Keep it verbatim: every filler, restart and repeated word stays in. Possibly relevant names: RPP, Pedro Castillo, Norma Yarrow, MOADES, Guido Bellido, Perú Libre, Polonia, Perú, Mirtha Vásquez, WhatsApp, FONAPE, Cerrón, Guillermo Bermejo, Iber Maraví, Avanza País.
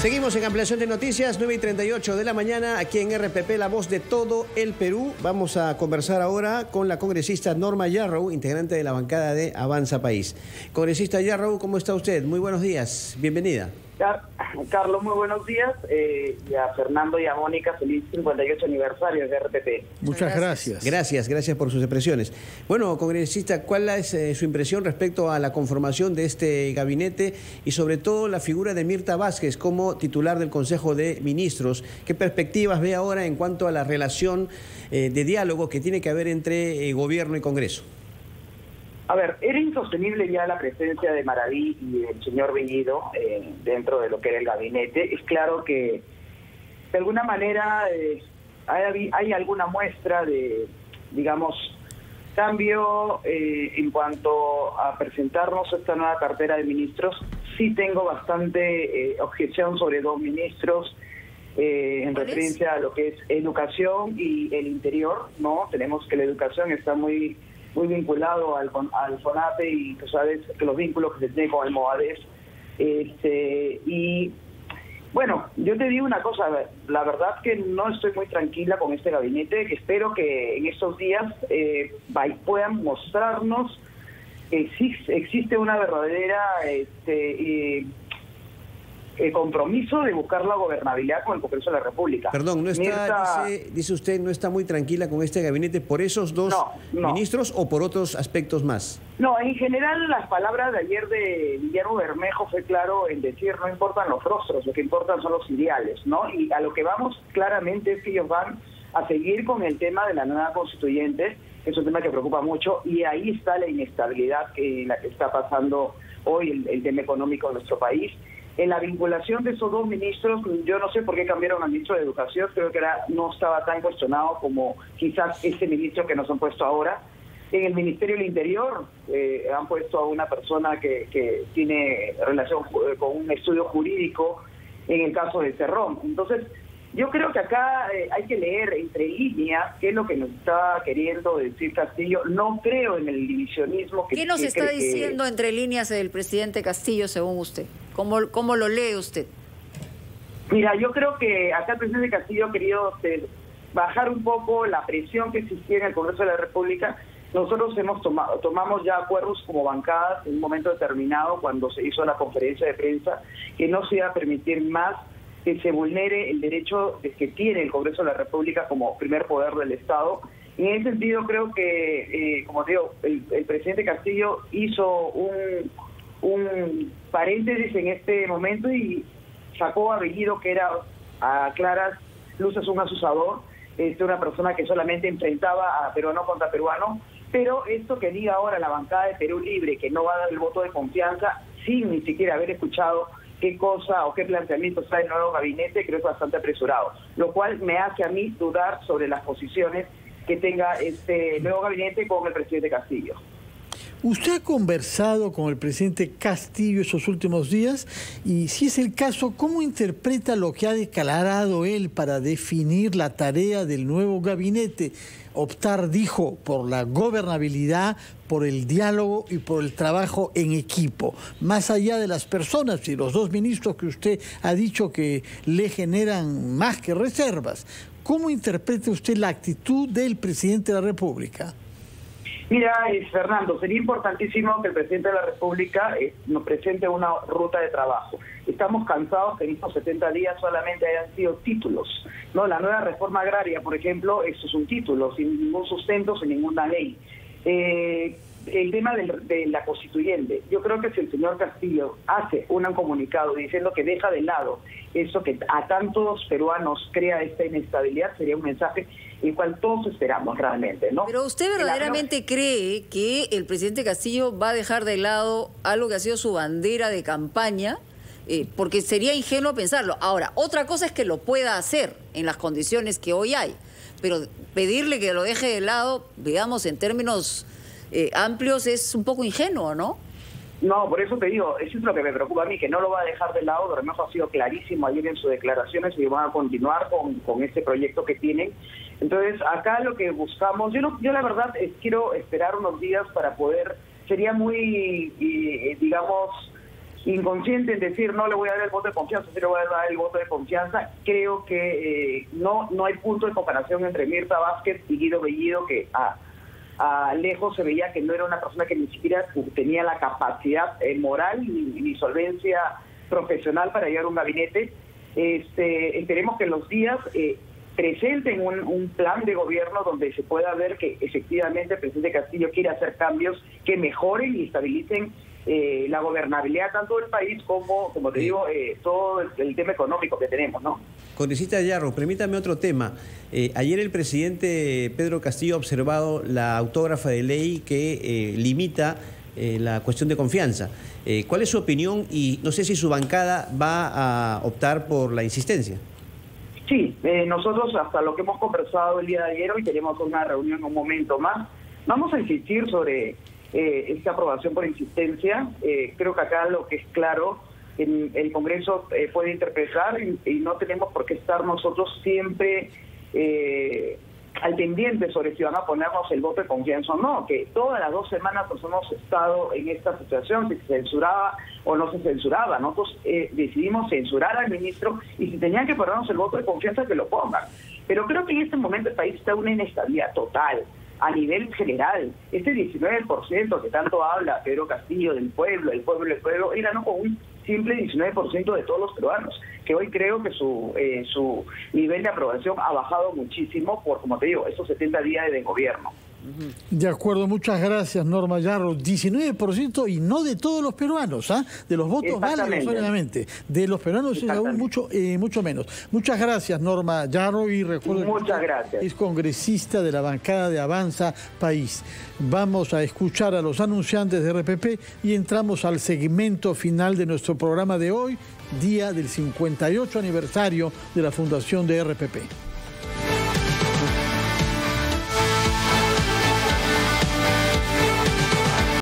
Seguimos en ampliación de noticias, nueve y treinta y ocho de la mañana, aquí en R P P, la voz de todo el Perú. Vamos a conversar ahora con la congresista Norma Yarrow, integrante de la bancada de Avanza País. Congresista Yarrow, ¿cómo está usted? Muy buenos días, bienvenida. Carlos, muy buenos días. Eh, y a Fernando y a Mónica, feliz cincuenta y ocho aniversario de R P P. Muchas gracias. Gracias, gracias por sus expresiones. Bueno, congresista, ¿cuál es eh, su impresión respecto a la conformación de este gabinete y sobre todo la figura de Mirtha Vásquez como titular del Consejo de Ministros? ¿Qué perspectivas ve ahora en cuanto a la relación eh, de diálogo que tiene que haber entre eh, gobierno y Congreso? A ver, era insostenible ya la presencia de Maraví y el señor Bellido eh, dentro de lo que era el gabinete. Es claro que, de alguna manera, eh, hay, hay alguna muestra de, digamos, cambio eh, en cuanto a presentarnos esta nueva cartera de ministros. Sí tengo bastante eh, objeción sobre dos ministros eh, en referencia a lo que es educación y el interior, ¿no? Tenemos que la educación está muy... muy vinculado al, al FONAPE y tú sabes que los vínculos que se tienen con el MOADES. Este, y bueno, yo te digo una cosa, la verdad que no estoy muy tranquila con este gabinete, que espero que en estos días eh, puedan mostrarnos que existe, existe una verdadera este, eh, eh, compromiso de buscar la gobernabilidad con el Congreso de la República. Perdón, no está, Mirtha... dice, dice usted, no está muy tranquila con este gabinete por esos dos no, no. ministros o por otros aspectos más. No, en general las palabras de ayer de Guillermo Bermejo fue claro en decir no importan los rostros, lo que importan son los ideales, ¿no? Y a lo que vamos claramente es que ellos van a seguir con el tema de la nueva constituyente, que es un tema que preocupa mucho, y ahí está la inestabilidad que, la que está pasando hoy el, el tema económico de nuestro país. En la vinculación de esos dos ministros, yo no sé por qué cambiaron al ministro de Educación, creo que era, no estaba tan cuestionado como quizás este ministro que nos han puesto ahora. En el Ministerio del Interior eh, han puesto a una persona que, que tiene relación con un estudio jurídico en el caso de Cerrón. Entonces, yo creo que acá eh, hay que leer entre líneas qué es lo que nos está queriendo decir Castillo. No creo en el divisionismo que... ¿Qué nos que está diciendo que... entre líneas el presidente Castillo, según usted? ¿Cómo, ¿Cómo lo lee usted? Mira, yo creo que acá el presidente Castillo ha querido eh, bajar un poco la presión que existía en el Congreso de la República. Nosotros hemos tomado, tomamos ya acuerdos como bancadas en un momento determinado cuando se hizo la conferencia de prensa que no se iba a permitir más que se vulnere el derecho que tiene el Congreso de la República como primer poder del Estado. En ese sentido creo que, eh, como te digo, el, el presidente Castillo hizo un, un paréntesis en este momento y sacó a Bellido, que era a claras luces un asusador, este, una persona que solamente enfrentaba a peruano contra peruano, pero esto que diga ahora la bancada de Perú Libre, que no va a dar el voto de confianza sin ni siquiera haber escuchado qué cosa o qué planteamiento está en el nuevo gabinete, creo que es bastante apresurado, lo cual me hace a mí dudar sobre las posiciones que tenga este nuevo gabinete con el presidente Castillo. ¿Usted ha conversado con el presidente Castillo esos últimos días? Y si es el caso, ¿cómo interpreta lo que ha declarado él para definir la tarea del nuevo gabinete? Optar, dijo, por la gobernabilidad, por el diálogo y por el trabajo en equipo. Más allá de las personas y los dos ministros que usted ha dicho que le generan más que reservas, ¿cómo interpreta usted la actitud del presidente de la República? Mira, eh, Fernando, sería importantísimo que el presidente de la República eh, nos presente una ruta de trabajo. Estamos cansados que en estos setenta días solamente hayan sido títulos, ¿no? La nueva reforma agraria, por ejemplo, eso es un título, sin ningún sustento, sin ninguna ley. Eh, el tema del, de la constituyente, yo creo que si el señor Castillo hace un comunicado diciendo que deja de lado eso que a tantos peruanos crea esta inestabilidad, sería un mensaje el cual todos esperamos realmente, ¿no? Pero ¿usted verdaderamente cree que el presidente Castillo va a dejar de lado algo que ha sido su bandera de campaña? Eh, porque sería ingenuo pensarlo. Ahora, otra cosa es que lo pueda hacer en las condiciones que hoy hay, pero pedirle que lo deje de lado, digamos, en términos eh, amplios, es un poco ingenuo, ¿no? No, por eso te digo, eso es lo que me preocupa a mí, que no lo va a dejar de lado. Bermejo ha sido clarísimo ayer en sus declaraciones y van a continuar con, con este proyecto que tienen. Entonces, acá lo que buscamos, yo, no, yo la verdad es, quiero esperar unos días para poder, sería muy, eh, digamos, inconsciente en decir no le voy a dar el voto de confianza, sí le voy a dar el voto de confianza. Creo que eh, no no hay punto de comparación entre Mirtha Vásquez y Guido Bellido, que a, a lejos se veía que no era una persona que ni siquiera tenía la capacidad eh, moral ni, ni solvencia profesional para llevar un gabinete. Este, esperemos que en los días eh, presenten un, un plan de gobierno donde se pueda ver que efectivamente el presidente Castillo quiere hacer cambios que mejoren y estabilicen Eh, la gobernabilidad tanto del país como, como te digo, eh, todo el, el tema económico que tenemos, ¿no? Congresista Yarrow, permítame otro tema. Eh, ayer el presidente Pedro Castillo ha observado la autógrafa de ley que eh, limita eh, la cuestión de confianza. Eh, ¿Cuál es su opinión? Y no sé si su bancada va a optar por la insistencia. Sí, eh, nosotros hasta lo que hemos conversado el día de ayer, hoy tenemos una reunión un momento más, vamos a insistir sobre Eh, esta aprobación por insistencia. Eh, creo que acá lo que es claro, en, el Congreso eh, puede interpretar y, y no tenemos por qué estar nosotros siempre eh, al pendiente sobre si van a ponernos el voto de confianza o no, que todas las dos semanas pues hemos estado en esta situación, si se censuraba o no se censuraba. Nosotros eh, decidimos censurar al ministro y si tenían que ponernos el voto de confianza, que lo pongan. Pero creo que en este momento el país está en una inestabilidad total. A nivel general, este diecinueve por ciento que tanto habla Pedro Castillo del pueblo, el pueblo, el pueblo, era no con un simple diecinueve por ciento de todos los peruanos, que hoy creo que su eh, su nivel de aprobación ha bajado muchísimo por, como te digo, esos setenta días de gobierno. De acuerdo, muchas gracias, Norma Yarrow. diecinueve por ciento y no de todos los peruanos, ¿ah? De los votos válidos solamente. De los peruanos es aún mucho, eh, mucho menos. Muchas gracias, Norma Yarrow. Y recuerdo muchas gracias. Es congresista de la bancada de Avanza País. Vamos a escuchar a los anunciantes de R P P y entramos al segmento final de nuestro programa de hoy, día del cincuenta y ocho aniversario de la fundación de R P P.